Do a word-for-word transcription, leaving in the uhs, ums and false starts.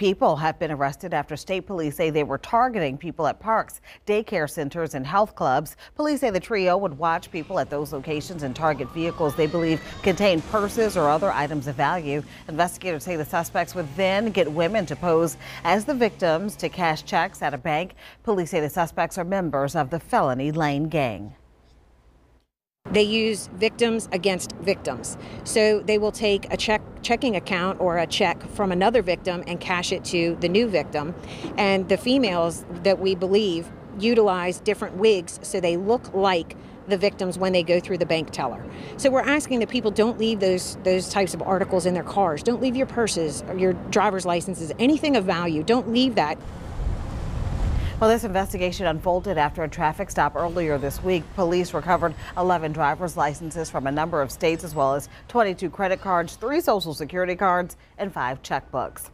People have been arrested after state police say they were targeting people at parks, daycare centers, and health clubs. Police say the trio would watch people at those locations and target vehicles they believe contain purses or other items of value. Investigators say the suspects would then get women to pose as the victims to cash checks at a bank. Police say the suspects are members of the Felony Lane Gang. They use victims against victims. So they will take a check, checking account or a check from another victim and cash it to the new victim. And the females that we believe utilize different wigs so they look like the victims when they go through the bank teller. So we're asking that people don't leave those those types of articles in their cars. Don't leave your purses or your driver's licenses, anything of value. Don't leave that. Well, this investigation unfolded after a traffic stop earlier this week. Police recovered eleven driver's licenses from a number of states, as well as twenty-two credit cards, three social security cards, and five checkbooks.